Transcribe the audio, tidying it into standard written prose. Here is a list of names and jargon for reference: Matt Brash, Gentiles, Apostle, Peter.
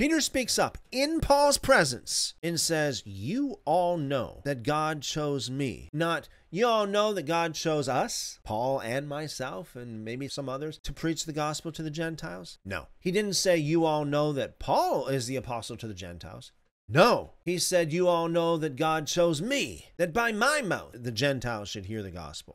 Peter speaks up in Paul's presence and says, you all know that God chose me. Not, you all know that God chose us, Paul and myself and maybe some others, to preach the gospel to the Gentiles. No, he didn't say, you all know that Paul is the apostle to the Gentiles. No, he said, you all know that God chose me, that by my mouth the Gentiles should hear the gospel.